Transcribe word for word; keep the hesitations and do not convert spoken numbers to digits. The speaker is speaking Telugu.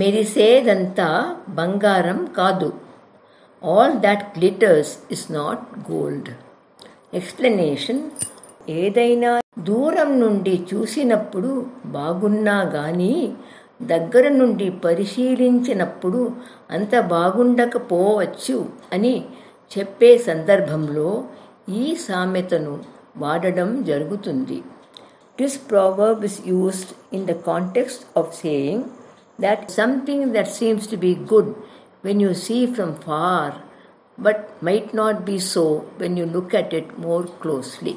మెరిసేదంతా బంగారం కాదు. All that glitters is not gold. Explanation: ఏదైనా దూరం నుండి చూసినప్పుడు బాగున్నా కానీ దగ్గర నుండి పరిశీలించినప్పుడు అంత బాగుండకపోవచ్చు అని చెప్పే సందర్భంలో ఈ సామెతను వాడడం జరుగుతుంది. This proverb is used in the context of saying that something that seems to be good when you see from far but might not be so when you look at it more closely.